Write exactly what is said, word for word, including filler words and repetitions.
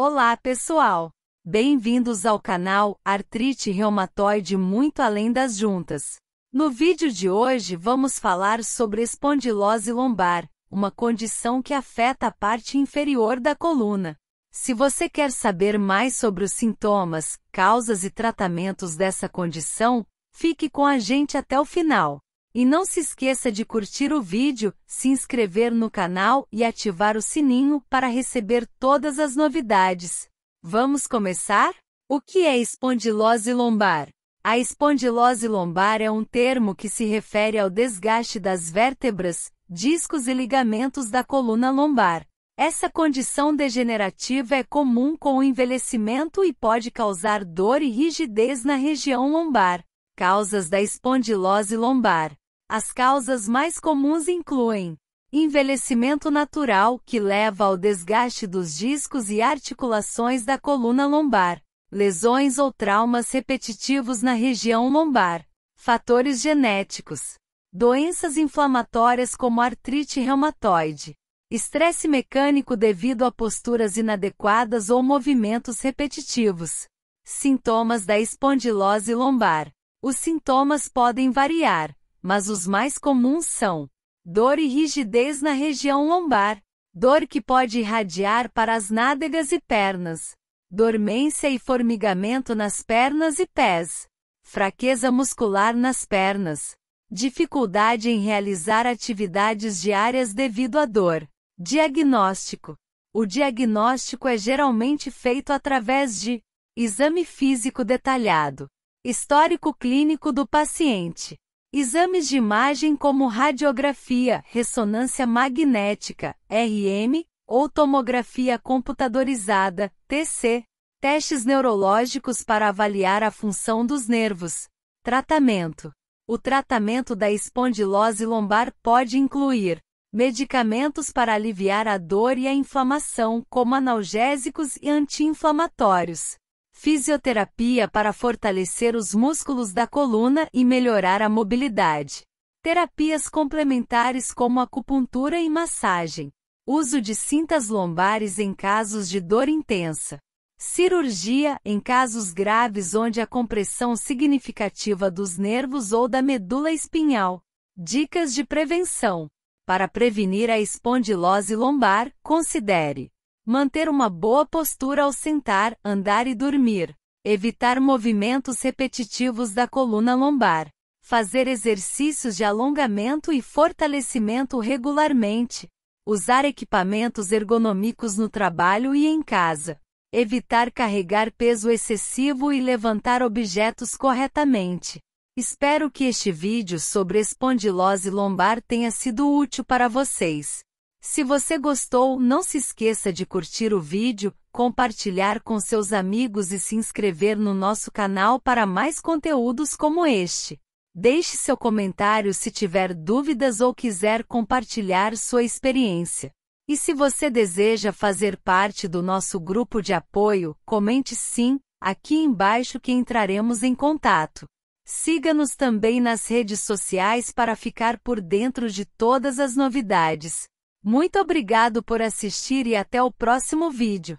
Olá pessoal! Bem-vindos ao canal Artrite Reumatoide Muito Além das Juntas. No vídeo de hoje vamos falar sobre espondilose lombar, uma condição que afeta a parte inferior da coluna. Se você quer saber mais sobre os sintomas, causas e tratamentos dessa condição, fique com a gente até o final. E não se esqueça de curtir o vídeo, se inscrever no canal e ativar o sininho para receber todas as novidades. Vamos começar? O que é espondilose lombar? A espondilose lombar é um termo que se refere ao desgaste das vértebras, discos e ligamentos da coluna lombar. Essa condição degenerativa é comum com o envelhecimento e pode causar dor e rigidez na região lombar. Causas da espondilose lombar. As causas mais comuns incluem envelhecimento natural, que leva ao desgaste dos discos e articulações da coluna lombar, lesões ou traumas repetitivos na região lombar, fatores genéticos, doenças inflamatórias como artrite reumatoide, estresse mecânico devido a posturas inadequadas ou movimentos repetitivos. Sintomas da espondilose lombar. Os sintomas podem variar, mas os mais comuns são dor e rigidez na região lombar, dor que pode irradiar para as nádegas e pernas, dormência e formigamento nas pernas e pés, fraqueza muscular nas pernas, dificuldade em realizar atividades diárias devido à dor. Diagnóstico. O diagnóstico é geralmente feito através de exame físico detalhado, histórico clínico do paciente, exames de imagem como radiografia, ressonância magnética, R M, ou tomografia computadorizada, T C, testes neurológicos para avaliar a função dos nervos. Tratamento. O tratamento da espondilose lombar pode incluir medicamentos para aliviar a dor e a inflamação, como analgésicos e anti-inflamatórios, fisioterapia para fortalecer os músculos da coluna e melhorar a mobilidade, terapias complementares como acupuntura e massagem, uso de cintas lombares em casos de dor intensa, cirurgia em casos graves onde há compressão significativa dos nervos ou da medula espinhal. Dicas de prevenção. Para prevenir a espondilose lombar, considere manter uma boa postura ao sentar, andar e dormir, evitar movimentos repetitivos da coluna lombar, fazer exercícios de alongamento e fortalecimento regularmente, usar equipamentos ergonômicos no trabalho e em casa, evitar carregar peso excessivo e levantar objetos corretamente. Espero que este vídeo sobre espondilose lombar tenha sido útil para vocês. Se você gostou, não se esqueça de curtir o vídeo, compartilhar com seus amigos e se inscrever no nosso canal para mais conteúdos como este. Deixe seu comentário se tiver dúvidas ou quiser compartilhar sua experiência. E se você deseja fazer parte do nosso grupo de apoio, comente sim aqui embaixo que entraremos em contato. Siga-nos também nas redes sociais para ficar por dentro de todas as novidades. Muito obrigado por assistir e até o próximo vídeo.